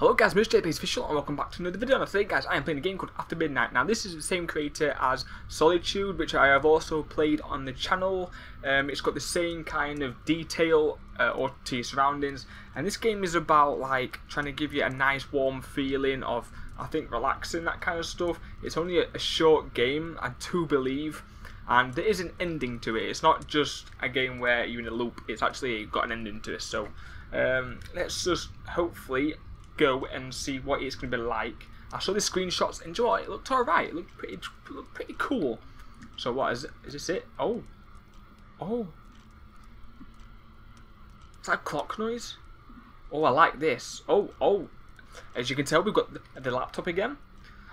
Hello guys, my name is JayPlaysOfficial and welcome back to another video. Now today guys, I am playing a game called After Midnight. Now this is the same creator as Solitude, which I have also played on the channel. It's got the same kind of detail or to your surroundings, and this game is about like trying to give you a nice warm feeling of, I think, relaxing, that kind of stuff. It's only a short game, I do believe, and there is an ending to it. It's not just a game where you're in a loop, it's actually got an ending to it. So let's just hopefully go and see what it's going to be like. I saw the screenshots, enjoy. It looked alright. It looked pretty cool. So what is it? Is this it? Oh. Is that a clock noise? Oh, I like this. Oh. As you can tell, we've got the laptop again,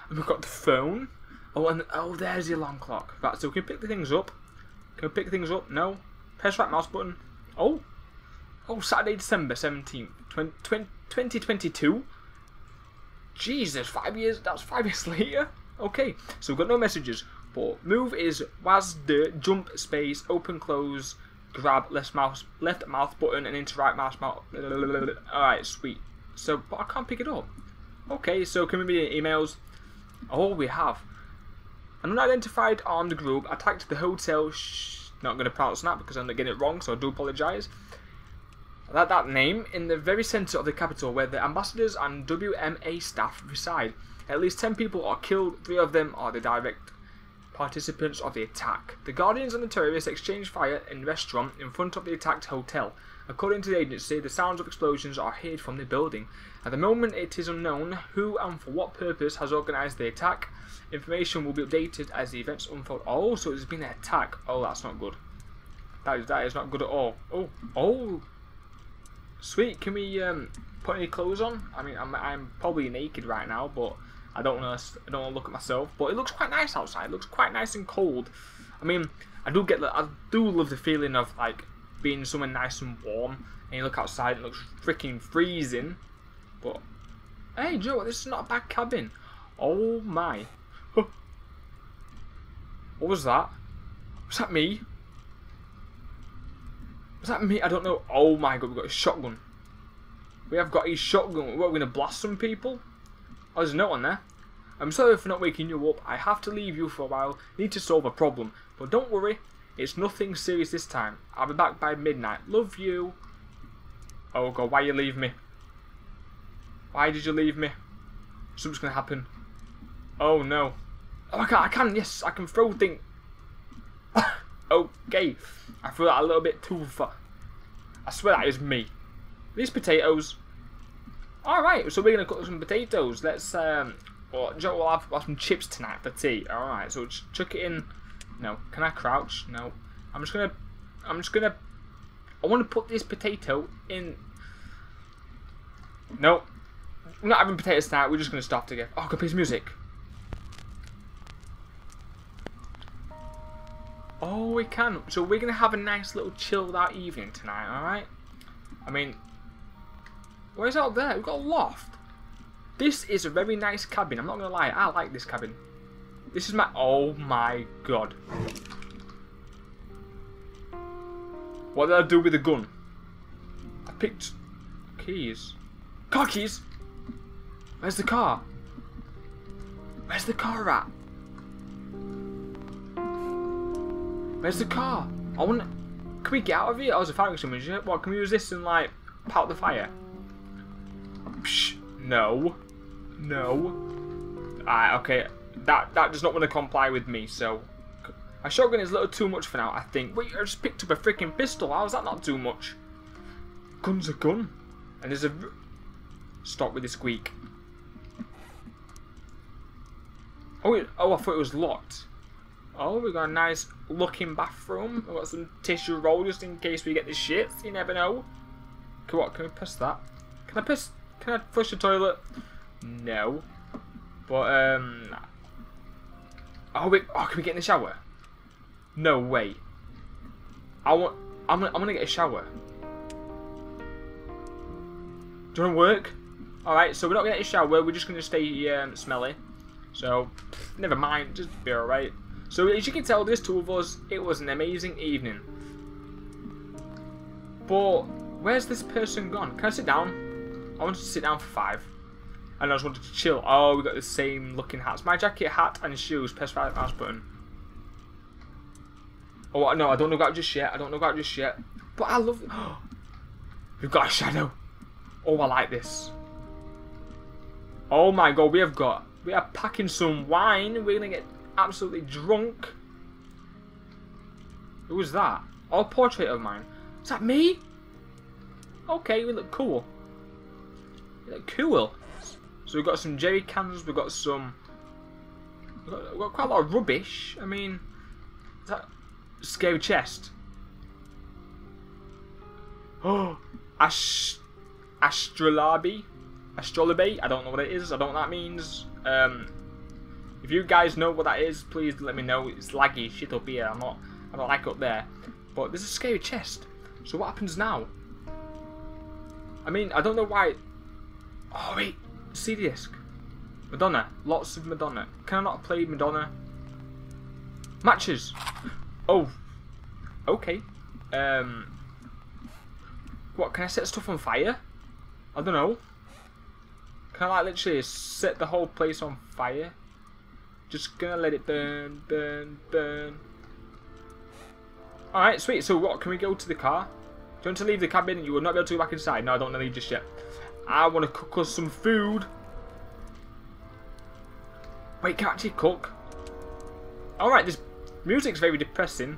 and we've got the phone. Oh, and there's the alarm clock. Right, so we can pick the things up. Can we pick things up? No. Press that mouse button. Oh, Saturday, December 17th, 2022. Jesus, 5 years. That's 5 years later. Okay, so we've got no messages. But move is WASD, jump, space, open, close, grab, left mouse button, and into right mouse. All right, sweet. So, but I can't pick it up. Okay, so can we be in emails? Oh, we have an unidentified armed group attacked the hotel. Not going to pronounce that because I'm getting it wrong, so I do apologise. That name, in the very centre of the capital where the ambassadors and WMA staff reside. At least 10 people are killed, 3 of them are the direct participants of the attack. The Guardians and the terrorists exchange fire in a restaurant in front of the attacked hotel. According to the agency, the sounds of explosions are heard from the building. At the moment, it is unknown who and for what purpose has organised the attack. Information will be updated as the events unfold. Oh, so it's been an attack. Oh, that's not good. That is not good at all. Oh. Sweet, can we put any clothes on? I mean, I'm probably naked right now, but I don't want to look at myself. But it looks quite nice outside. It looks quite nice and cold. I mean, I do love the feeling of like being somewhere nice and warm, and you look outside and it looks freaking freezing. But hey, do you know what? This is not a bad cabin. Oh my! What was that? Was that me? Is that me? I don't know. Oh my god, we've got a shotgun. We have got a shotgun. What, we're going to blast some people? Oh, there's a note on there. I'm sorry for not waking you up. I have to leave you for a while. Need to solve a problem. But don't worry. It's nothing serious this time. I'll be back by midnight. Love you. Oh god, why you leave me? Why did you leave me? Something's going to happen. Oh no. Oh, I can. Yes, I can throw things. Okay, I threw that a little bit too far. I swear that is me. These potatoes. Alright, so we're going to cook some potatoes. Let's, we'll have some chips tonight for tea. Alright, so just chuck it in. No, can I crouch? No. I'm just going to, I want to put this potato in. No, we're not having potatoes tonight. We're just going to stop together. Oh, good piece of music. Oh, we can. So we're going to have a nice little chilled out evening tonight, alright? I mean, where's out there? We've got a loft. This is a very nice cabin. I'm not going to lie. I like this cabin. This is my... Oh, my God. What did I do with the gun? I picked... keys. Car keys? Where's the car? Where's the car at? Where's the car? I want. Can we get out of here? I was a fire extinguisher. What? Can we use this and like pout the fire? Psh, no. Alright, okay. That does not want to comply with me. So, a shotgun is a little too much for now, I think. Wait, I just picked up a freaking pistol. How is that not too much? Gun's a gun. And there's a. Stop with the squeak. Oh, I thought it was locked. Oh, we got a nice looking bathroom. We've got some tissue roll just in case we get the shits. You never know. What? Can we piss that? Can I piss? Can I flush the toilet? No. But oh, can we get in the shower? No way. I'm gonna get a shower. Do you wanna work? All right. So we're not getting a shower. We're just gonna stay smelly. So never mind. Just be all right. So as you can tell, there's two of us. It was an amazing evening. But where's this person gone? Can I sit down? I want to sit down for 5. and I just wanted to chill. Oh, we got the same looking hats. My jacket, hat, and shoes. Press right mouse button. Oh no, I don't know about just yet. I don't know about just yet. But I love it. We've got a shadow. Oh, I like this. Oh my god, we are packing some wine. We're gonna get absolutely drunk. Who was that? Oh, a portrait of mine. Is that me? Okay, we look cool. We look cool. So we've got some jerry cans. We've got some. We've got quite a lot of rubbish. I mean, is that scary chest? Oh, astrolabe. Astrolabe. I don't know what it is. I don't know what that means. If you guys know what that is, please let me know. It's laggy shit up here. I don't like up there. But there's a scary chest. So what happens now? I mean, I don't know why. Oh wait, CD disc. Madonna. Lots of Madonna. Can I not play Madonna? Matches. Oh. Okay. What, can I set stuff on fire? I don't know. Can I like literally set the whole place on fire? Just gonna let it burn, burn, burn. Alright, sweet. So what, can we go to the car? Do you want to leave the cabin? You will not be able to go back inside. No, I don't want to leave just yet. I want to cook us some food. Wait, can I actually cook? Alright, this music's very depressing.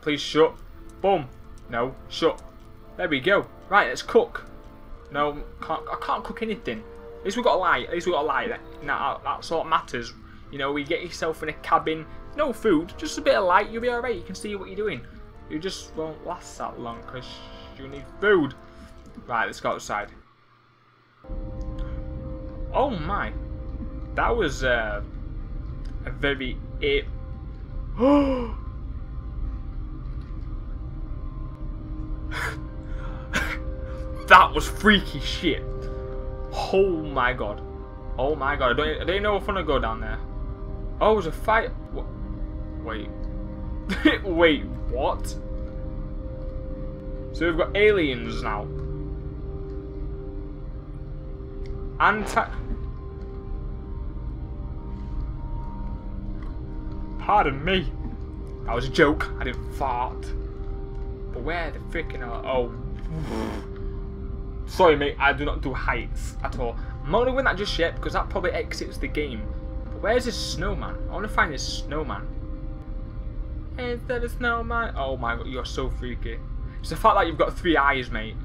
Please shut. Boom. No, shut. There we go. Right, let's cook. No, I can't cook anything. At least we've got a light. At least we've got a light. That's all that matters. You know, you get yourself in a cabin, no food, just a bit of light, you'll be alright, you can see what you're doing. You just won't last that long because you need food. Right, let's go outside. Oh my, that was a very... That was freaky shit. Oh my god. Oh my god, I don't know if I want to go down there. Oh, it was a fight. Wait. Wait, what? So we've got aliens now. Pardon me. That was a joke. I didn't fart. But where the frickin' are... Oh. Sorry, mate. I do not do heights at all. I'm not going to win that just yet because that probably exits the game. Where's this snowman? I want to find this snowman. Is there a snowman? Oh my god, you're so freaky. It's the fact that you've got 3 eyes, mate.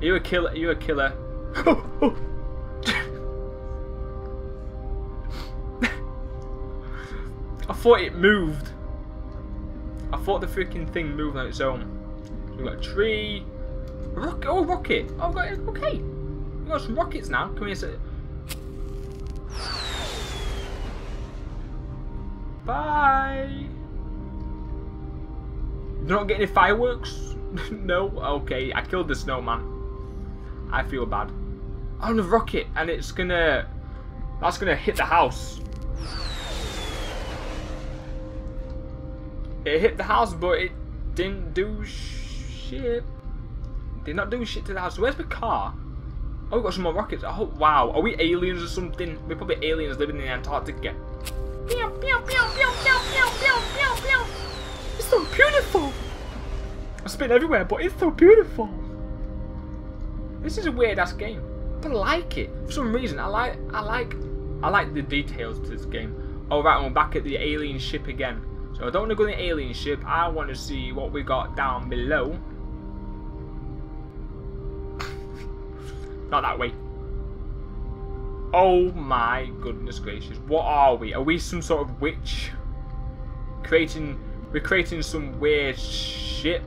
Are you a killer? Are you a killer? Oh, oh. I thought it moved. I thought the freaking thing moved on its own. We've got a tree. Rocket. Oh, rocket. Oh, god, okay. We've got some rockets now. Can we say... Bye. Do not get any fireworks? No. Okay, I killed the snowman. I feel bad. On the rocket, and it's gonna. That's gonna hit the house. It hit the house, but it didn't do shit. Did not do shit to the house. Where's the car? Oh, we got some more rockets. Oh, wow. Are we aliens or something? We're probably aliens living in Antarctica. Pew, pew, pew, pew, pew, pew, pew, pew, pew. It's so beautiful. I spit everywhere, but it's so beautiful. This is a weird ass game, but I like it for some reason. I like the details to this game. All right, we're back at the alien ship again. So I don't want to go in the alien ship. I want to see what we got down below. Not that way. Oh my goodness gracious, what are we? Are we some sort of witch? We're creating some weird shit.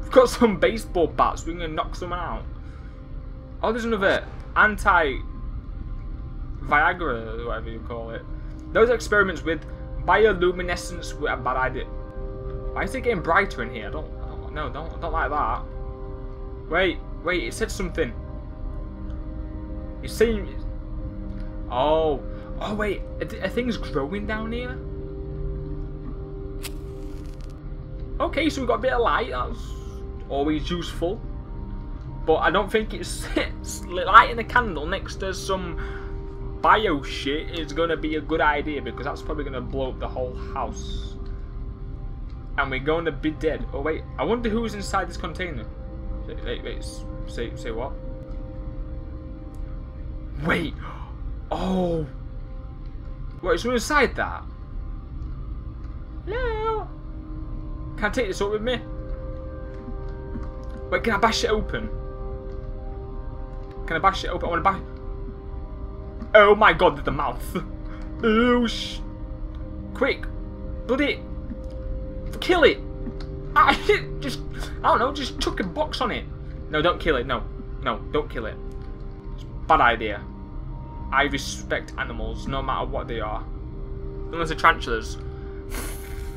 We've got some baseball bats, we're gonna knock someone out. Oh, there's another anti-Viagra, whatever you call it. Those experiments with bioluminescence were a bad idea. Why is it getting brighter in here? I don't like that. Wait, it said something. It's saying... Oh. Oh, wait. Are things growing down here? Okay, so we've got a bit of light. That's always useful. But I don't think it's lighting a candle next to some bio shit is going to be a good idea, because that's probably going to blow up the whole house. And we're going to be dead. Oh wait, I wonder who's inside this container. Wait, say what? Wait. Oh. Wait, someone inside that? No. Can I take this up with me? Wait, can I bash it open? Can I bash it open? I want to bash. Oh my god, the mouth. Oh, quick. Bloody. Kill it. I don't know, just chuck a box on it. No, don't kill it. No, don't kill it. It's a bad idea. I respect animals, no matter what they are. Unless they're tarantulas.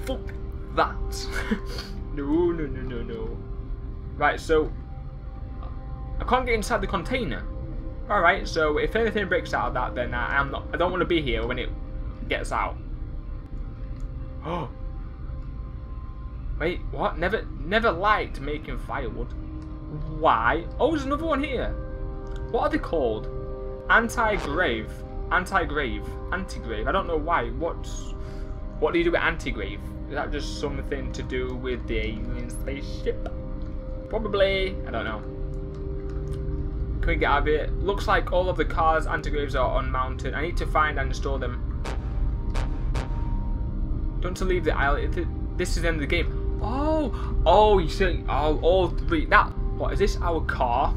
Fuck that. No. Right, so I can't get inside the container. All right, so if anything breaks out of that, then I don't want to be here when it gets out. Oh. Wait, what? Never liked making firewood. Why? Oh, there's another one here. What are they called? Anti-grave. I don't know why. What do you do with anti-grave? Is that just something to do with the alien spaceship? Probably. I don't know. Can we get out of here? Looks like all of the cars' anti-graves are unmounted. I need to find and install them. Don't to leave the island. This is the end of the game. Oh, you see, all three. That. What is this? Our car.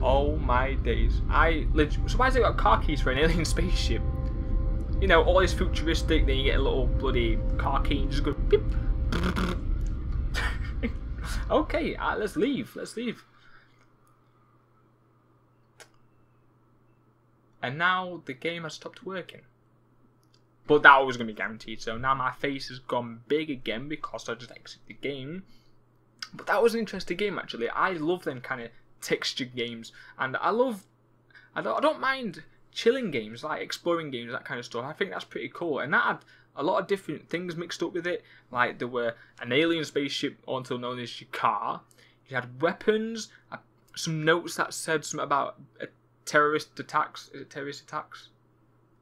Oh my days. So why has it got car keys for an alien spaceship? You know, all this futuristic. Then you get a little bloody car key. And just go. Beep. Okay, let's leave. And now the game has stopped working. But that was going to be guaranteed. So now my face has gone big again because I just exited the game. But that was an interesting game, actually. I love them kind of texture games, and I don't mind chilling games, like exploring games, that kind of stuff. I think that's pretty cool, and that had a lot of different things mixed up with it. Like there were an alien spaceship, also known as your car. You had weapons, some notes that said something about terrorist attacks. Is it terrorist attacks?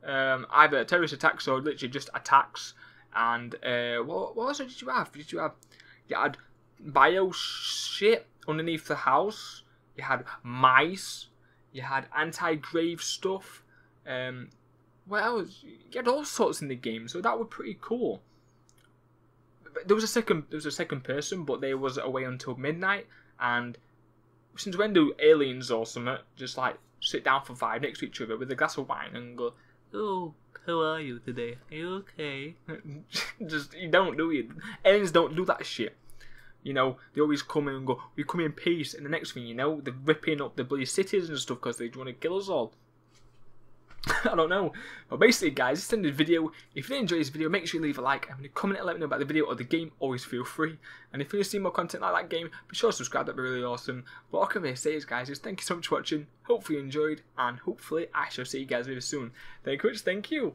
Either terrorist attacks or literally just attacks. And what else did you have? You had bio shit underneath the house. You had mice. You had anti-grave stuff. What else? You had all sorts in the game, so that were pretty cool. But there was a second person, but they was away until midnight. And since when do aliens or something just like sit down for 5 next to each other with a glass of wine and go, "Oh, how are you today? Are you okay?" Just you don't do it. Aliens don't do that shit. You know, they always come in and go, "We come in peace," and the next thing you know, they're ripping up the bloody cities and stuff because they want to kill us all. I don't know. But basically, guys, this is the video. If you did enjoy this video, make sure you leave a like. And comment and let me know about the video or the game. Always feel free. And if you want to see more content like that game, be sure to subscribe. That'd be really awesome. But all I can really say is, guys, thank you so much for watching. Hopefully you enjoyed, and hopefully I shall see you guys very soon. Thank you.